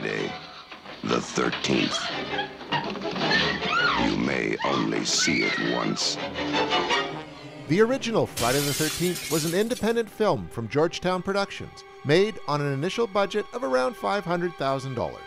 Friday, the 13th. You may only see it once. The original Friday the 13th was an independent film from Georgetown Productions, made on an initial budget of around $500,000.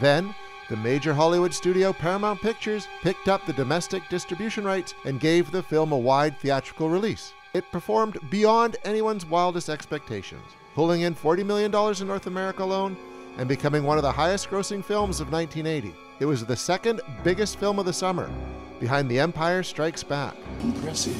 Then, the major Hollywood studio Paramount Pictures picked up the domestic distribution rights and gave the film a wide theatrical release. It performed beyond anyone's wildest expectations, pulling in $40 million in North America alone and becoming one of the highest-grossing films of 1980. It was the second biggest film of the summer, behind The Empire Strikes Back. Impressive.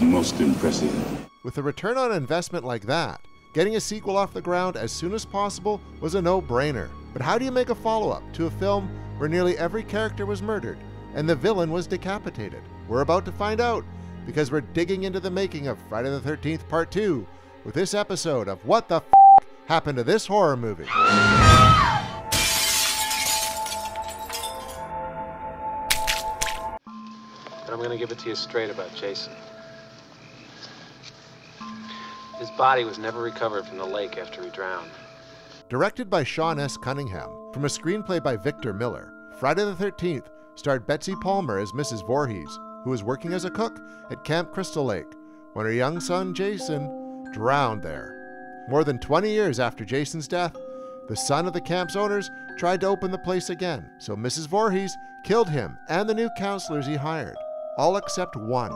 Most impressive. With a return on investment like that, getting a sequel off the ground as soon as possible was a no-brainer. But how do you make a follow-up to a film where nearly every character was murdered and the villain was decapitated? We're about to find out, because we're digging into the making of Friday the 13th Part 2 with this episode of What the F*** Happened to This Horror Movie? And I'm gonna give it to you straight about Jason. His body was never recovered from the lake after he drowned. Directed by Sean S. Cunningham, from a screenplay by Victor Miller, Friday the 13th starred Betsy Palmer as Mrs. Voorhees, who was working as a cook at Camp Crystal Lake when her young son Jason drowned there. More than 20 years after Jason's death, the son of the camp's owners tried to open the place again, so Mrs. Voorhees killed him and the new counselors he hired, all except one.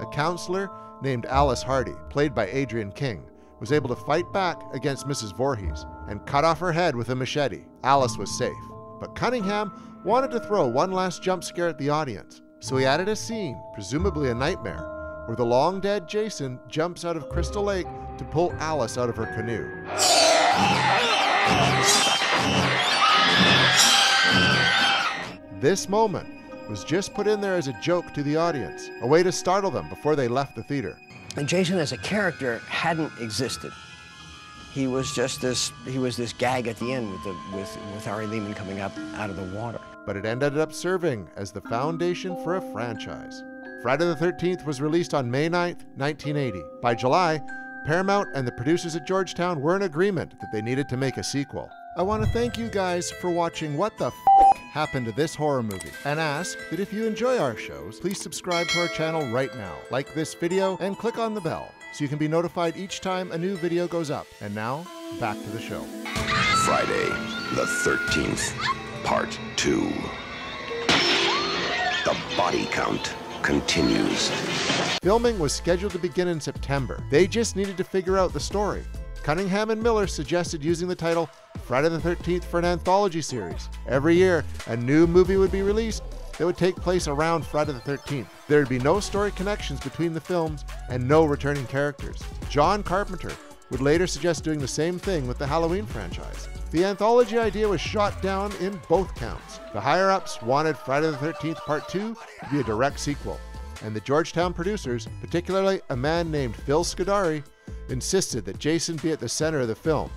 A counselor named Alice Hardy, played by Adrienne King, was able to fight back against Mrs. Voorhees and cut off her head with a machete. Alice was safe, but Cunningham wanted to throw one last jump scare at the audience, so he added a scene, presumably a nightmare, where the long-dead Jason jumps out of Crystal Lake to pull Alice out of her canoe. This moment was just put in there as a joke to the audience, a way to startle them before they left the theater. And Jason as a character hadn't existed. He was just this, he was this gag at the end with Ari Lehmann coming up out of the water. But it ended up serving as the foundation for a franchise. Friday the 13th was released on May 9th, 1980. By July, Paramount and the producers at Georgetown were in agreement that they needed to make a sequel. I want to thank you guys for watching What the F*** Happened to This Horror Movie, and ask that if you enjoy our shows, please subscribe to our channel right now, like this video, and click on the bell so you can be notified each time a new video goes up. And now, back to the show. Friday the 13th, Part 2. The body count continues. Filming was scheduled to begin in September. They just needed to figure out the story. Cunningham and Miller suggested using the title Friday the 13th for an anthology series. Every year, a new movie would be released that would take place around Friday the 13th. There would be no story connections between the films and no returning characters. John Carpenter would later suggest doing the same thing with the Halloween franchise. The anthology idea was shot down in both counts. The higher-ups wanted Friday the 13th Part 2 to be a direct sequel, and the Georgetown producers, particularly a man named Phil Scuderi, insisted that Jason be at the center of the film.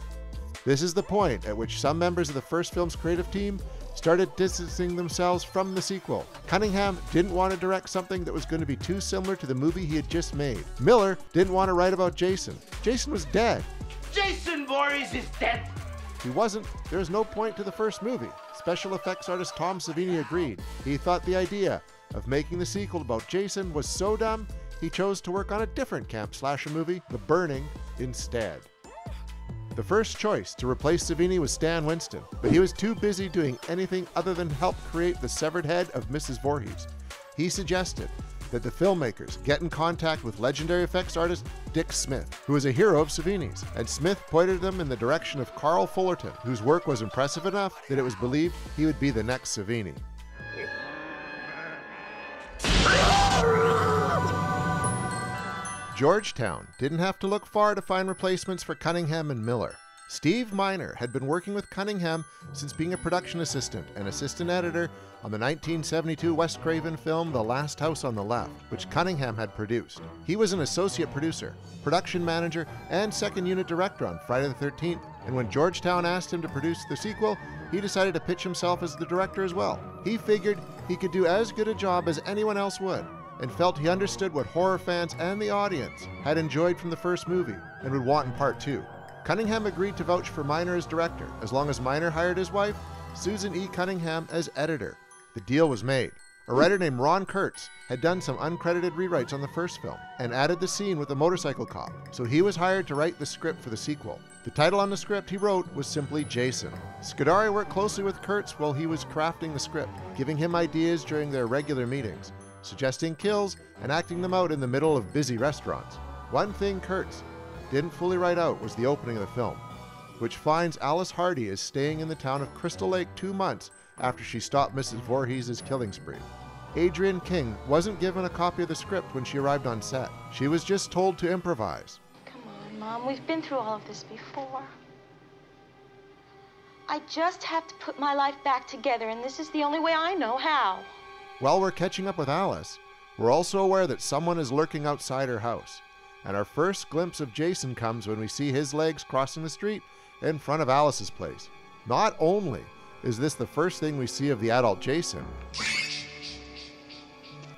This is the point at which some members of the first film's creative team started distancing themselves from the sequel. Cunningham didn't want to direct something that was going to be too similar to the movie he had just made. Miller didn't want to write about Jason. Jason was dead. Jason Voorhees is dead. He wasn't. There was no point to the first movie. Special effects artist Tom Savini agreed. He thought the idea of making the sequel about Jason was so dumb, he chose to work on a different camp slasher movie, The Burning, instead. The first choice to replace Savini was Stan Winston, but he was too busy doing anything other than help create the severed head of Mrs. Voorhees. He suggested that the filmmakers get in contact with legendary effects artist Dick Smith, who was a hero of Savini's, and Smith pointed them in the direction of Carl Fullerton, whose work was impressive enough that it was believed he would be the next Savini. Georgetown didn't have to look far to find replacements for Cunningham and Miller. Steve Miner had been working with Cunningham since being a production assistant and assistant editor on the 1972 Wes Craven film The Last House on the Left, which Cunningham had produced. He was an associate producer, production manager, and second unit director on Friday the 13th, and when Georgetown asked him to produce the sequel, he decided to pitch himself as the director as well. He figured he could do as good a job as anyone else would, and felt he understood what horror fans and the audience had enjoyed from the first movie and would want in Part 2. Cunningham agreed to vouch for Miner as director, as long as Miner hired his wife, Susan E. Cunningham, as editor. The deal was made. A writer named Ron Kurtz had done some uncredited rewrites on the first film and added the scene with the motorcycle cop, so he was hired to write the script for the sequel. The title on the script he wrote was simply Jason. Scuderi worked closely with Kurtz while he was crafting the script, giving him ideas during their regular meetings, suggesting kills and acting them out in the middle of busy restaurants. One thing Kurtz didn't fully write out was the opening of the film, which finds Alice Hardy is staying in the town of Crystal Lake 2 months after she stopped Mrs. Voorhees' killing spree. Adrienne King wasn't given a copy of the script when she arrived on set. She was just told to improvise. Come on, Mom, we've been through all of this before. I just have to put my life back together, and this is the only way I know how. While we're catching up with Alice, we're also aware that someone is lurking outside her house, and our first glimpse of Jason comes when we see his legs crossing the street in front of Alice's place. Not only is this the first thing we see of the adult Jason,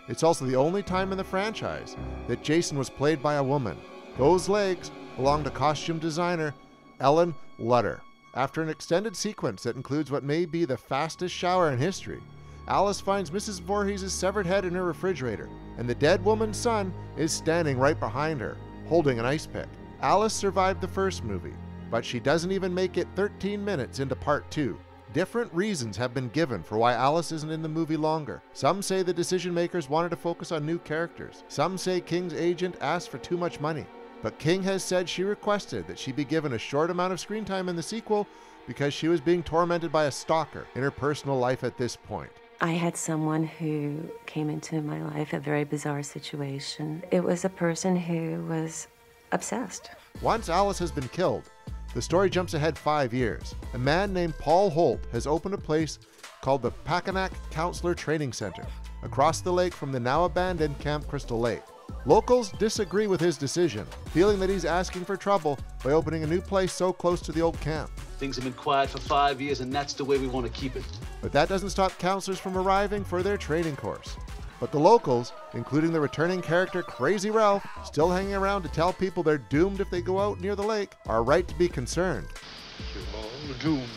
it's also the only time in the franchise that Jason was played by a woman. Those legs belong to costume designer Ellen Lutter. After an extended sequence that includes what may be the fastest shower in history, Alice finds Mrs. Voorhees' severed head in her refrigerator, and the dead woman's son is standing right behind her, holding an ice pick. Alice survived the first movie, but she doesn't even make it 13 minutes into part 2. Different reasons have been given for why Alice isn't in the movie longer. Some say the decision makers wanted to focus on new characters. Some say King's agent asked for too much money. But King has said she requested that she be given a short amount of screen time in the sequel because she was being tormented by a stalker in her personal life at this point. I had someone who came into my life, a very bizarre situation. It was a person who was obsessed. Once Alice has been killed, the story jumps ahead 5 years. A man named Paul Holp has opened a place called the Packanack Counselor Training Center, across the lake from the now-abandoned Camp Crystal Lake. Locals disagree with his decision, feeling that he's asking for trouble by opening a new place so close to the old camp. Things have been quiet for 5 years, and that's the way we want to keep it. But that doesn't stop counselors from arriving for their training course. But the locals, including the returning character Crazy Ralph, still hanging around to tell people they're doomed if they go out near the lake, are right to be concerned. You're all doomed.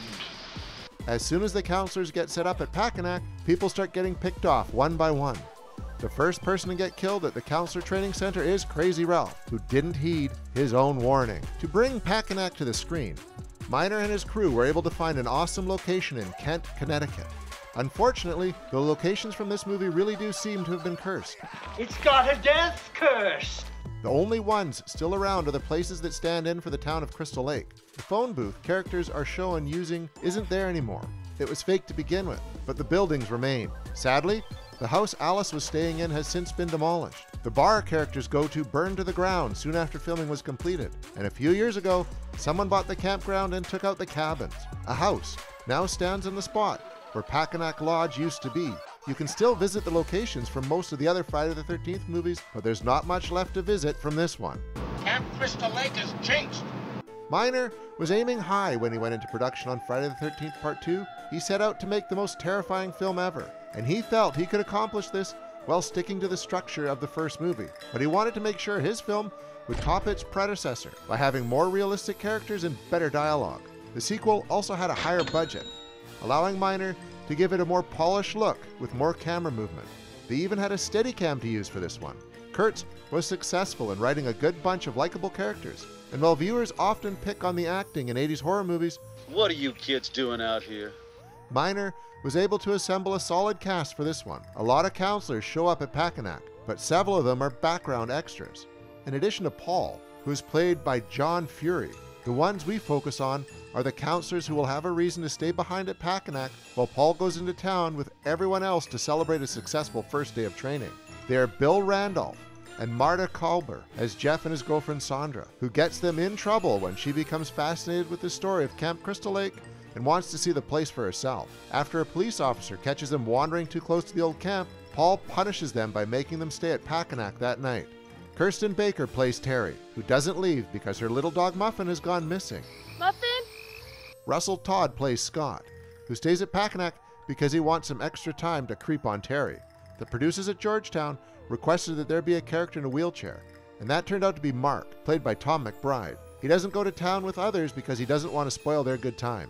As soon as the counselors get set up at Packanack, people start getting picked off one by one. The first person to get killed at the Counselor Training Center is Crazy Ralph, who didn't heed his own warning. To bring Packanack to the screen, Miner and his crew were able to find an awesome location in Kent, Connecticut. Unfortunately, the locations from this movie really do seem to have been cursed. It's got a death curse! The only ones still around are the places that stand in for the town of Crystal Lake. The phone booth characters are shown using isn't there anymore. It was fake to begin with, but the buildings remain. Sadly, the house Alice was staying in has since been demolished. The bar characters go to burned to the ground soon after filming was completed. And a few years ago, someone bought the campground and took out the cabins. A house now stands in the spot where Packanack Lodge used to be. You can still visit the locations from most of the other Friday the 13th movies, but there's not much left to visit from this one. Camp Crystal Lake is jinxed! Miner was aiming high when he went into production on Friday the 13th Part 2. He set out to make the most terrifying film ever, and he felt he could accomplish this while sticking to the structure of the first movie. But he wanted to make sure his film would top its predecessor by having more realistic characters and better dialogue. The sequel also had a higher budget, allowing Miner to give it a more polished look with more camera movement. They even had a Steadicam to use for this one. Kurtz was successful in writing a good bunch of likable characters, and while viewers often pick on the acting in 80s horror movies, what are you kids doing out here? Miner was able to assemble a solid cast for this one. A lot of counselors show up at Packanack, but several of them are background extras. In addition to Paul, who is played by John Fury, the ones we focus on are the counselors who will have a reason to stay behind at Packanack while Paul goes into town with everyone else to celebrate a successful first day of training. They are Bill Randolph and Marta Kalber as Jeff and his girlfriend Sandra, who gets them in trouble when she becomes fascinated with the story of Camp Crystal Lake and wants to see the place for herself. After a police officer catches them wandering too close to the old camp, Paul punishes them by making them stay at Packanack that night. Kirsten Baker plays Terry, who doesn't leave because her little dog Muffin has gone missing. Muffin? Russell Todd plays Scott, who stays at Packanack because he wants some extra time to creep on Terry. The producers at Georgetown requested that there be a character in a wheelchair, and that turned out to be Mark, played by Tom McBride. He doesn't go to town with others because he doesn't want to spoil their good time.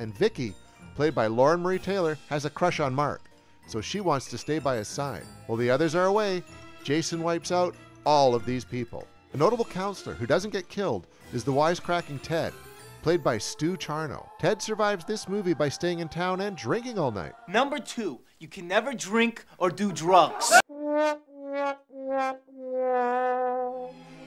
And Vicky, played by Lauren Marie Taylor, has a crush on Mark, so she wants to stay by his side. While the others are away, Jason wipes out all of these people. A notable counselor who doesn't get killed is the wisecracking Ted, played by Stu Charno. Ted survives this movie by staying in town and drinking all night. Number 2, you can never drink or do drugs.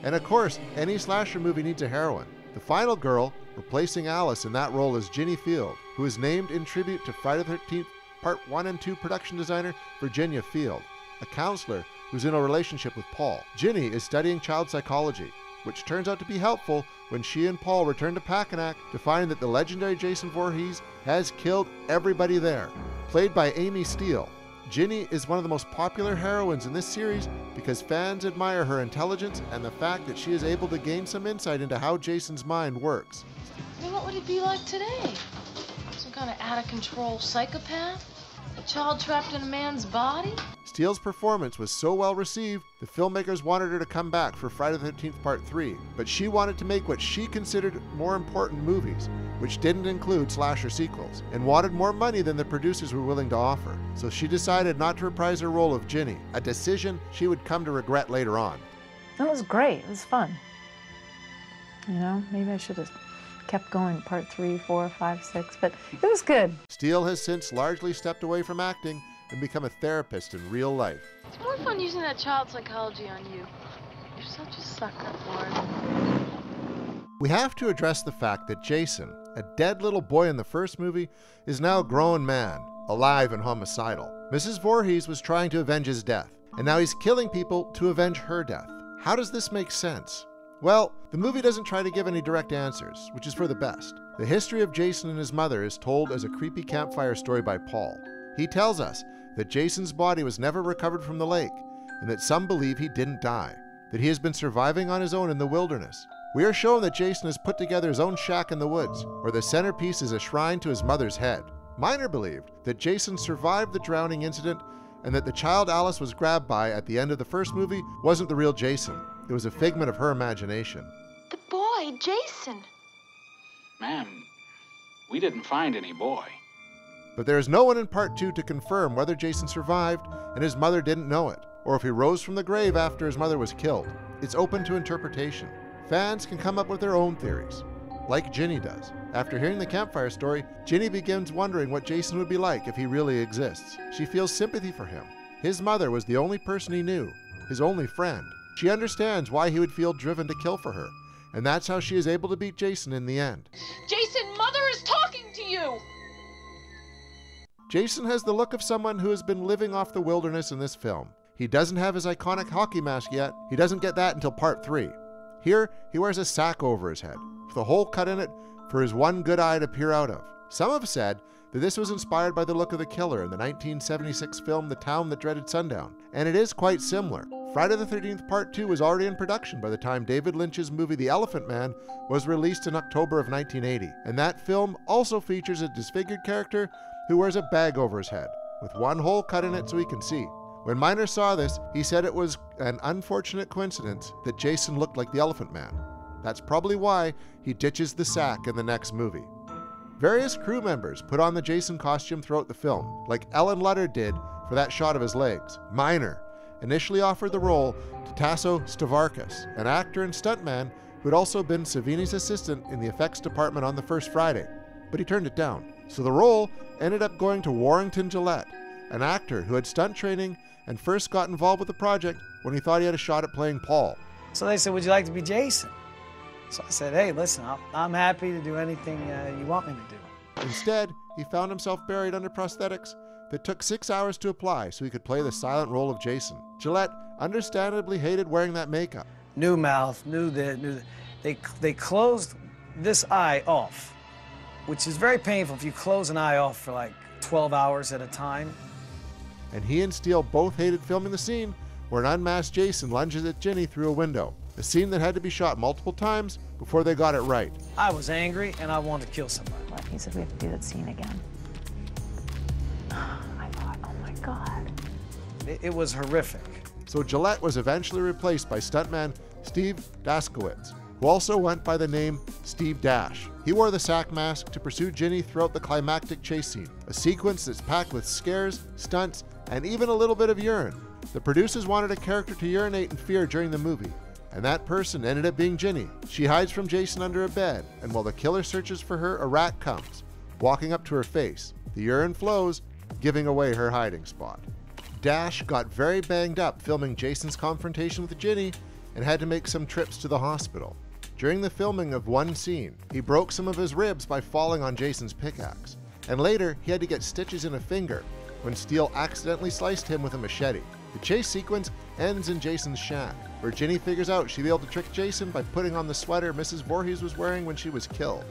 And of course, any slasher movie needs a heroine. The final girl, replacing Alice in that role, is Ginny Field, who is named in tribute to Friday the 13th Part 1 and 2 production designer Virginia Field, a counselor who's in a relationship with Paul. Ginny is studying child psychology, which turns out to be helpful when she and Paul return to Packanack to find that the legendary Jason Voorhees has killed everybody there. Played by Amy Steel, Ginny is one of the most popular heroines in this series because fans admire her intelligence and the fact that she is able to gain some insight into how Jason's mind works. I mean, what would it be like today? Some kind of out-of-control psychopath? A child trapped in a man's body? Steele's performance was so well received, the filmmakers wanted her to come back for Friday the 13th Part 3, but she wanted to make what she considered more important movies, which didn't include slasher sequels, and wanted more money than the producers were willing to offer. So she decided not to reprise her role of Ginny, a decision she would come to regret later on. That was great, it was fun. You know, maybe I should have kept going Part 3, 4, 5, 6, but it was good. Steele has since largely stepped away from acting and become a therapist in real life. It's more fun using that child psychology on you. You're such a sucker for it. We have to address the fact that Jason, a dead little boy in the first movie, is now a grown man, alive and homicidal. Mrs. Voorhees was trying to avenge his death, and now he's killing people to avenge her death. How does this make sense? Well, the movie doesn't try to give any direct answers, which is for the best. The history of Jason and his mother is told as a creepy campfire story by Paul. He tells us that Jason's body was never recovered from the lake, and that some believe he didn't die, that he has been surviving on his own in the wilderness. We are shown that Jason has put together his own shack in the woods, where the centerpiece is a shrine to his mother's head. Miner believed that Jason survived the drowning incident and that the child Alice was grabbed by at the end of the first movie wasn't the real Jason. It was a figment of her imagination. The boy, Jason. Ma'am, we didn't find any boy. But there is no one in Part 2 to confirm whether Jason survived and his mother didn't know it, or if he rose from the grave after his mother was killed. It's open to interpretation. Fans can come up with their own theories, like Ginny does. After hearing the campfire story, Ginny begins wondering what Jason would be like if he really exists. She feels sympathy for him. His mother was the only person he knew, his only friend. She understands why he would feel driven to kill for her, and that's how she is able to beat Jason in the end. Jason, Mother is talking to you! Jason has the look of someone who has been living off the wilderness in this film. He doesn't have his iconic hockey mask yet. He doesn't get that until Part 3. Here, he wears a sack over his head, with a hole cut in it for his one good eye to peer out of. Some have said that this was inspired by the look of the killer in the 1976 film The Town That Dreaded Sundown, and it is quite similar. Friday the 13th Part 2 was already in production by the time David Lynch's movie The Elephant Man was released in October of 1980, and that film also features a disfigured character who wears a bag over his head, with one hole cut in it so he can see. When Miner saw this, he said it was an unfortunate coincidence that Jason looked like the Elephant Man. That's probably why he ditches the sack in the next movie. Various crew members put on the Jason costume throughout the film, like Ellen Lutter did for that shot of his legs. Miner initially offered the role to Tasso Stavarkas, an actor and stuntman who had also been Savini's assistant in the effects department on the first Friday, but he turned it down. So the role ended up going to Warrington Gillette, an actor who had stunt training and first got involved with the project when he thought he had a shot at playing Paul. So they said, would you like to be Jason? So I said, hey, listen, I'm happy to do anything you want me to do. Instead, he found himself buried under prosthetics that took 6 hours to apply so he could play the silent role of Jason. Gillette understandably hated wearing that makeup. New mouth, new this, new that. They closed this eye off, which is very painful if you close an eye off for like 12 hours at a time. And he and Steele both hated filming the scene where an unmasked Jason lunges at Ginny through a window, a scene that had to be shot multiple times before they got it right. I was angry and I wanted to kill somebody. He said, we have to do that scene again. I thought, oh my God. It was horrific. So Gillette was eventually replaced by stuntman Steve Dashkowitz, who also went by the name Steve Dash. He wore the sack mask to pursue Ginny throughout the climactic chase scene, a sequence that's packed with scares, stunts, and even a little bit of urine. The producers wanted a character to urinate in fear during the movie, and that person ended up being Ginny. She hides from Jason under a bed, and while the killer searches for her, a rat comes, walking up to her face. The urine flows, giving away her hiding spot. Dash got very banged up filming Jason's confrontation with Ginny and had to make some trips to the hospital. During the filming of one scene, he broke some of his ribs by falling on Jason's pickaxe, and later he had to get stitches in a finger when Steel accidentally sliced him with a machete. The chase sequence ends in Jason's shack, where Ginny figures out she'd be able to trick Jason by putting on the sweater Mrs. Voorhees was wearing when she was killed,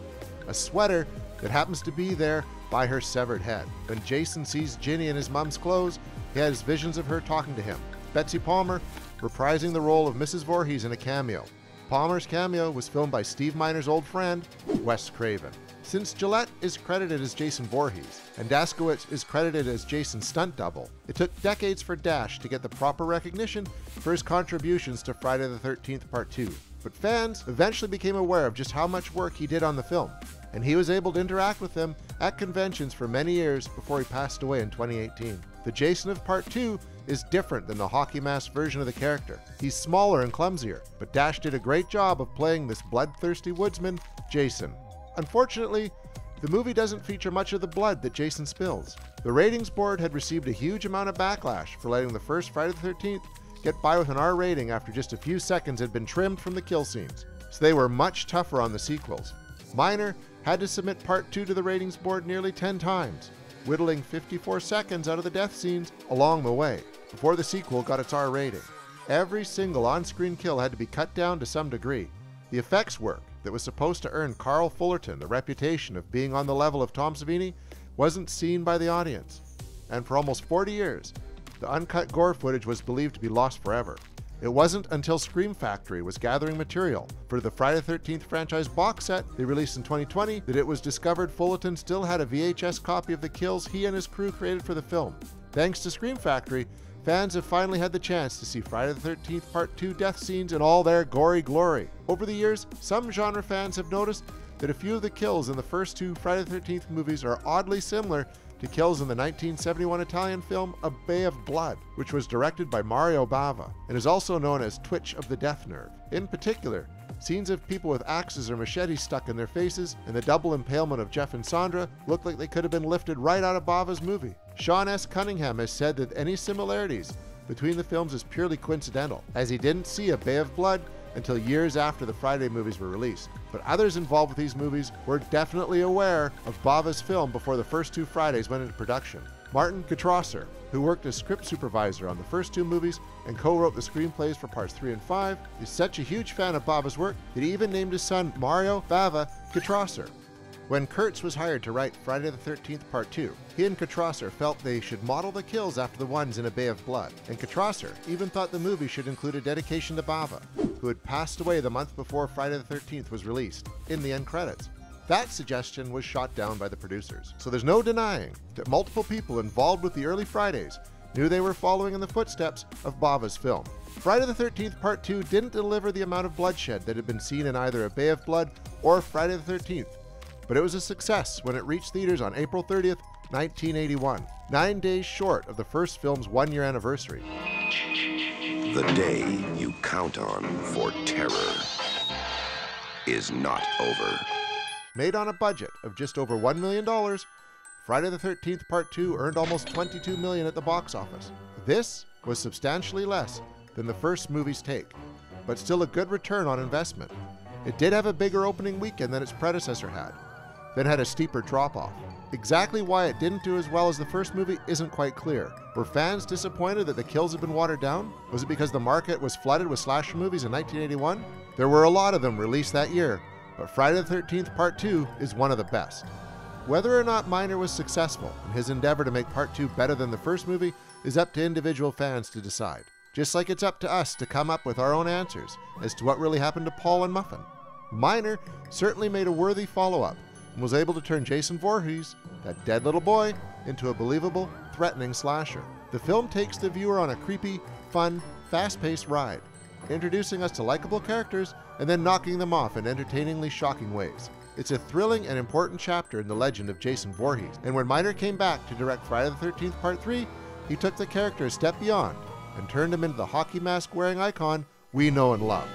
a sweater that happens to be there by her severed head. When Jason sees Ginny in his mom's clothes, he has visions of her talking to him. Betsy Palmer reprising the role of Mrs. Voorhees in a cameo. Palmer's cameo was filmed by Steve Miner's old friend, Wes Craven. Since Gillette is credited as Jason Voorhees, and Dashkowitz is credited as Jason's stunt double, it took decades for Dash to get the proper recognition for his contributions to Friday the 13th Part 2. But fans eventually became aware of just how much work he did on the film, and he was able to interact with them at conventions for many years before he passed away in 2018. The Jason of Part 2 is different than the hockey mask version of the character. He's smaller and clumsier, but Dash did a great job of playing this bloodthirsty woodsman, Jason. Unfortunately, the movie doesn't feature much of the blood that Jason spills. The ratings board had received a huge amount of backlash for letting the first Friday the 13th get by with an R rating after just a few seconds had been trimmed from the kill scenes, so they were much tougher on the sequels. Miner had to submit Part 2 to the ratings board nearly 10 times, whittling 54 seconds out of the death scenes along the way, before the sequel got its R rating. Every single on-screen kill had to be cut down to some degree. The effects work that was supposed to earn Carl Fullerton the reputation of being on the level of Tom Savini wasn't seen by the audience, and for almost 40 years, the uncut gore footage was believed to be lost forever. It wasn't until Scream Factory was gathering material for the Friday the 13th franchise box set they released in 2020 that it was discovered Fullerton still had a VHS copy of the kills he and his crew created for the film. Thanks to Scream Factory, fans have finally had the chance to see Friday the 13th Part 2 death scenes in all their gory glory. Over the years, some genre fans have noticed that a few of the kills in the first two Friday the 13th movies are oddly similar to kills in the 1971 Italian film A Bay of Blood, which was directed by Mario Bava and is also known as Twitch of the Death Nerve. In particular, scenes of people with axes or machetes stuck in their faces and the double impalement of Jeff and Sandra looked like they could have been lifted right out of Bava's movie. Sean S. Cunningham has said that any similarities between the films is purely coincidental, as he didn't see A Bay of Blood until years after the Friday movies were released. But others involved with these movies were definitely aware of Bava's film before the first two Fridays went into production. Martin Katrosser, who worked as script supervisor on the first two movies and co-wrote the screenplays for parts 3 and 5, is such a huge fan of Bava's work that he even named his son Mario Bava Katrosser. When Kurtz was hired to write Friday the 13th Part 2, he and Katrosser felt they should model the kills after the ones in A Bay of Blood, and Katrosser even thought the movie should include a dedication to Bava, who had passed away the month before Friday the 13th was released, in the end credits. That suggestion was shot down by the producers. So there's no denying that multiple people involved with the early Fridays knew they were following in the footsteps of Bava's film. Friday the 13th Part 2 didn't deliver the amount of bloodshed that had been seen in either A Bay of Blood or Friday the 13th, but it was a success when it reached theaters on April 30th, 1981, 9 days short of the first film's one-year anniversary. The day you count on for terror is not over. Made on a budget of just over $1 million, Friday the 13th Part 2 earned almost $22 million at the box office. This was substantially less than the first movie's take, but still a good return on investment. It did have a bigger opening weekend than its predecessor had, then had a steeper drop-off. Exactly why it didn't do as well as the first movie isn't quite clear. Were fans disappointed that the kills had been watered down? Was it because the market was flooded with slasher movies in 1981? There were a lot of them released that year, but Friday the 13th Part 2 is one of the best. Whether or not Miner was successful in his endeavor to make Part 2 better than the first movie is up to individual fans to decide, just like it's up to us to come up with our own answers as to what really happened to Paul and Muffin. Miner certainly made a worthy follow-up and was able to turn Jason Voorhees, that dead little boy, into a believable, threatening slasher. The film takes the viewer on a creepy, fun, fast-paced ride, introducing us to likable characters and then knocking them off in entertainingly shocking ways. It's a thrilling and important chapter in the legend of Jason Voorhees, and when Miner came back to direct Friday the 13th Part 3, he took the character a step beyond and turned him into the hockey mask-wearing icon we know and love.